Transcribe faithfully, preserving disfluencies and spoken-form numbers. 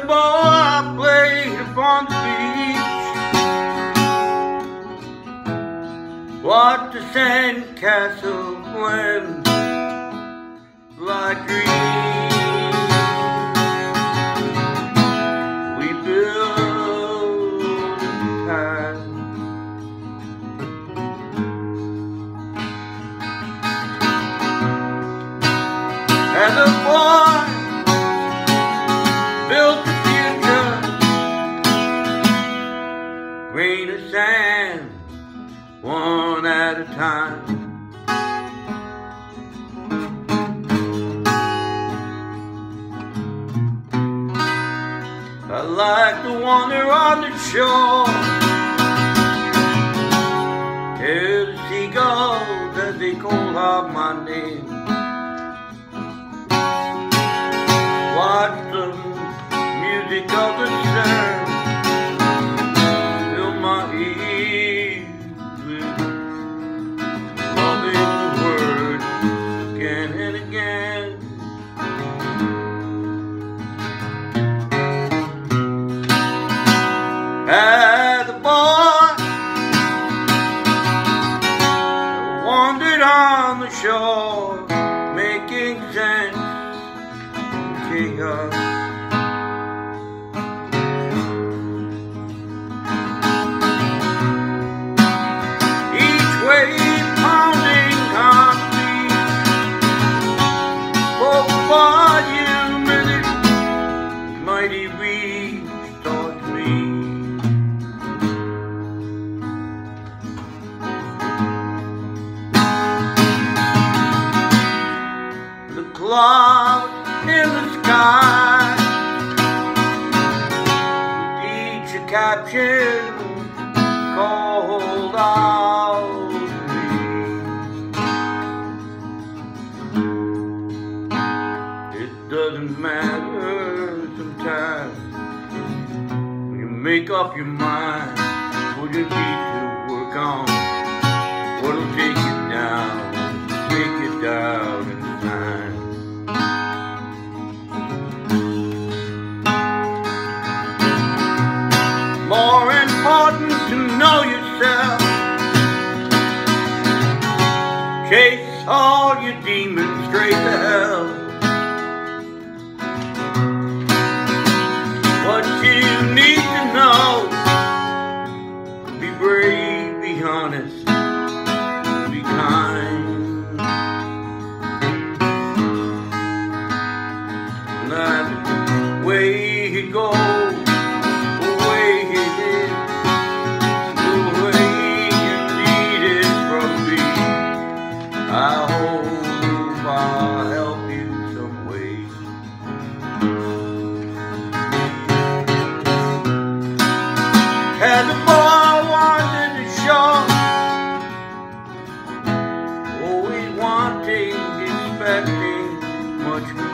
the ball I played upon the beach. Watch the sandcastle wind like dreams. We build in time. And the boy built the future, grain of sand, one at a time. I like to wander on the shore, hear the seagulls as they call out my name. Watch them music of the surf fill my ears with loving words again and again. As a boy I wandered on the shore, making sense of chaos. Cloud in the sky, each a caption called out to me. It doesn't matter sometimes when you make up your mind what you need to work on, what'll take you down, take you down in time. More important to know yourself. Chase all your demons straight to hell. What you need to know, be brave, be honest, be kind. And that's the way it goes. As a boy I wanted the shore, always wanting, expecting much more.